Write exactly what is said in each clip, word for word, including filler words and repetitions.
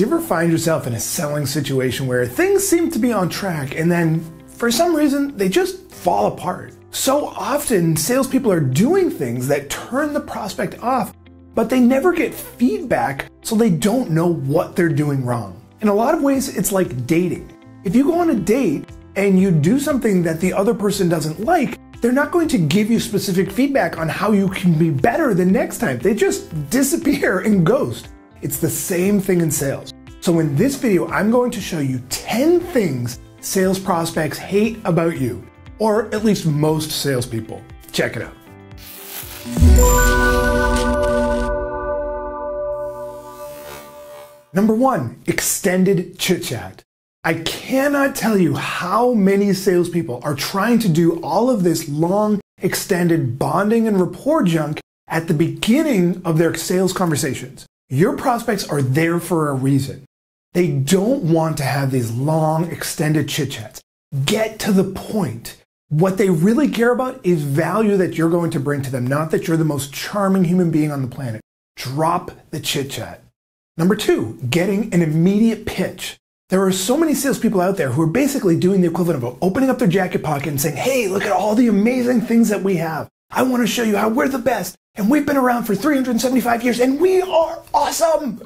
Do you ever find yourself in a selling situation where things seem to be on track and then for some reason they just fall apart? So often salespeople are doing things that turn the prospect off, but they never get feedback, so they don't know what they're doing wrong. In a lot of ways, it's like dating. If you go on a date and you do something that the other person doesn't like, they're not going to give you specific feedback on how you can be better the next time. They just disappear and ghost. It's the same thing in sales. So in this video, I'm going to show you ten things sales prospects hate about you, or at least most salespeople. Check it out. Number one, extended chit-chat. I cannot tell you how many salespeople are trying to do all of this long, extended bonding and rapport junk at the beginning of their sales conversations. Your prospects are there for a reason. They don't want to have these long, extended chit-chats. Get to the point. What they really care about is value that you're going to bring to them, not that you're the most charming human being on the planet. Drop the chit-chat. Number two, getting an immediate pitch. There are so many salespeople out there who are basically doing the equivalent of opening up their jacket pocket and saying, hey, look at all the amazing things that we have. I want to show you how we're the best, and we've been around for three hundred seventy-five years, and we are awesome,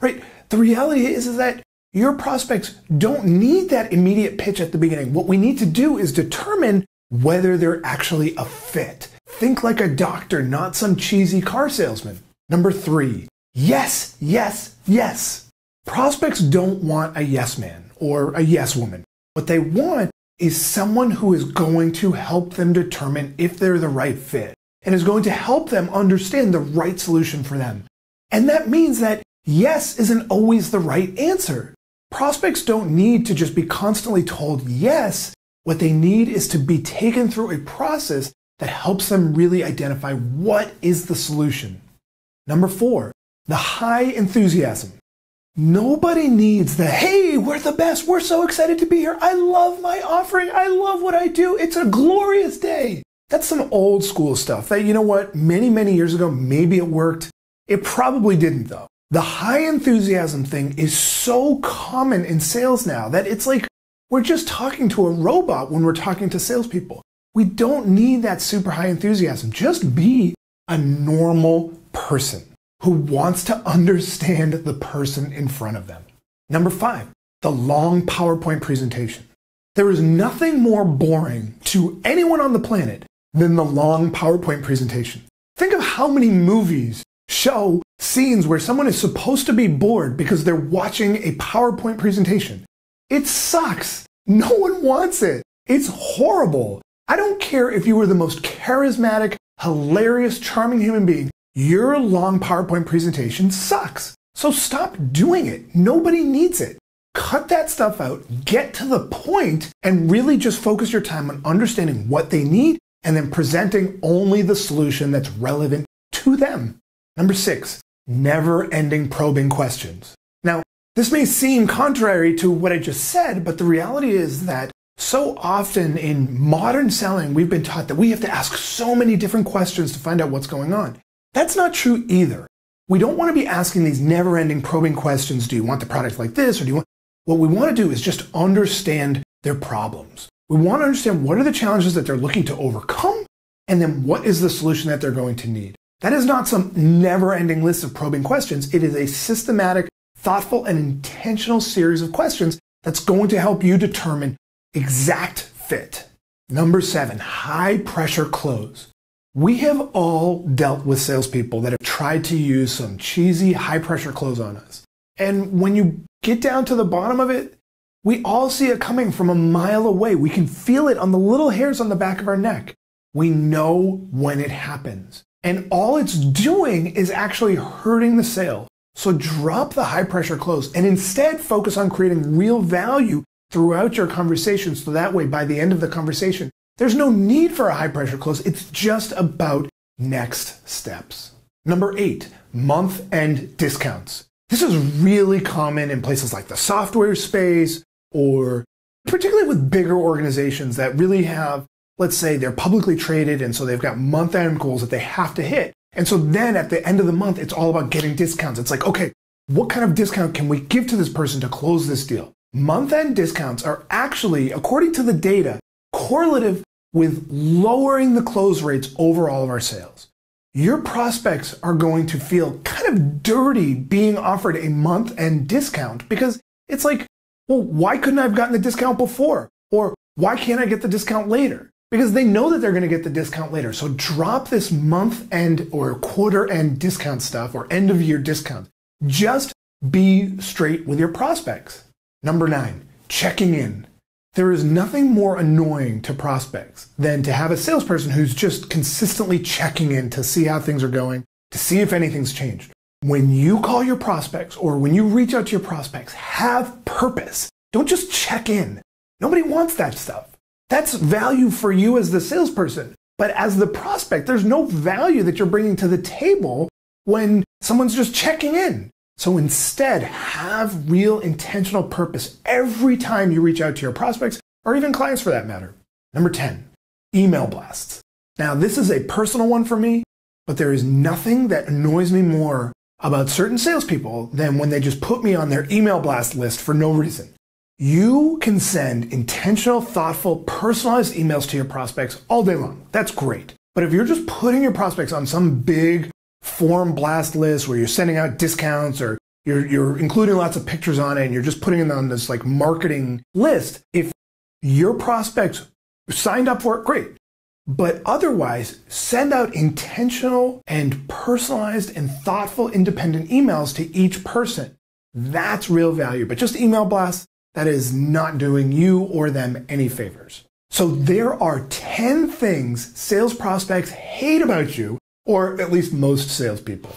right? The reality is, is that your prospects don't need that immediate pitch at the beginning. What we need to do is determine whether they're actually a fit. Think like a doctor, not some cheesy car salesman. Number three, yes, yes, yes. Prospects don't want a yes man or a yes woman. What they want is someone who is going to help them determine if they're the right fit and is going to help them understand the right solution for them. And that means that yes isn't always the right answer. Prospects don't need to just be constantly told yes. What they need is to be taken through a process that helps them really identify what is the solution. Number four, the high enthusiasm. Nobody needs the, hey, we're the best, we're so excited to be here, I love my offering, I love what I do, it's a glorious day. That's some old school stuff that, you know what, many, many years ago, maybe it worked. It probably didn't though. The high enthusiasm thing is so common in sales now that it's like we're just talking to a robot when we're talking to salespeople. We don't need that super high enthusiasm. Just be a normal person who wants to understand the person in front of them. Number five, the long PowerPoint presentation. There is nothing more boring to anyone on the planet than the long PowerPoint presentation. Think of how many movies show scenes where someone is supposed to be bored because they're watching a PowerPoint presentation. It sucks. No one wants it. It's horrible. I don't care if you were the most charismatic, hilarious, charming human being. Your long PowerPoint presentation sucks. So stop doing it. Nobody needs it. Cut that stuff out, get to the point, and really just focus your time on understanding what they need and then presenting only the solution that's relevant to them. Number six, never-ending probing questions. Now, this may seem contrary to what I just said, but the reality is that so often in modern selling, we've been taught that we have to ask so many different questions to find out what's going on. That's not true either. We don't want to be asking these never-ending probing questions. Do you want the product like this? Or do you want? What we want to do is just understand their problems. We want to understand what are the challenges that they're looking to overcome, and then what is the solution that they're going to need. That is not some never-ending list of probing questions. It is a systematic, thoughtful, and intentional series of questions that's going to help you determine exact fit. Number seven, high-pressure close. We have all dealt with salespeople that have tried to use some cheesy high-pressure close on us. And when you get down to the bottom of it, we all see it coming from a mile away. We can feel it on the little hairs on the back of our neck. We know when it happens. And all it's doing is actually hurting the sale. So drop the high-pressure close and instead focus on creating real value throughout your conversation. So that way, by the end of the conversation, there's no need for a high-pressure close. It's just about next steps. Number eight, month-end discounts. This is really common in places like the software space, or particularly with bigger organizations that really have, let's say they're publicly traded, and so they've got month-end goals that they have to hit. And so then at the end of the month, it's all about getting discounts. It's like, okay, What kind of discount can we give to this person to close this deal? Month-end discounts are actually, according to the data, correlative with lowering the close rates overall of our sales. Your prospects are going to feel kind of dirty being offered a month-end discount because it's like, well, why couldn't I have gotten the discount before? Or why can't I get the discount later? Because they know that they're going to get the discount later. So drop this month-end or quarter-end discount stuff or end-of-year discount. Just be straight with your prospects. Number nine, checking in. There is nothing more annoying to prospects than to have a salesperson who's just consistently checking in to see how things are going, to see if anything's changed. When you call your prospects or when you reach out to your prospects, have purpose. Don't just check in. Nobody wants that stuff. That's value for you as the salesperson. But as the prospect, there's no value that you're bringing to the table when someone's just checking in. So instead, have real intentional purpose every time you reach out to your prospects or even clients for that matter. Number ten, email blasts. Now, this is a personal one for me, but there is nothing that annoys me more about certain salespeople than when they just put me on their email blast list for no reason. You can send intentional, thoughtful, personalized emails to your prospects all day long. That's great. But if you're just putting your prospects on some big form blast list where you're sending out discounts or you're, you're including lots of pictures on it and you're just putting them on this like marketing list, if your prospects signed up for it, great. But otherwise, send out intentional and personalized and thoughtful independent emails to each person. That's real value. But just email blasts, that is not doing you or them any favors. So there are ten things sales prospects hate about you, or at least most salespeople.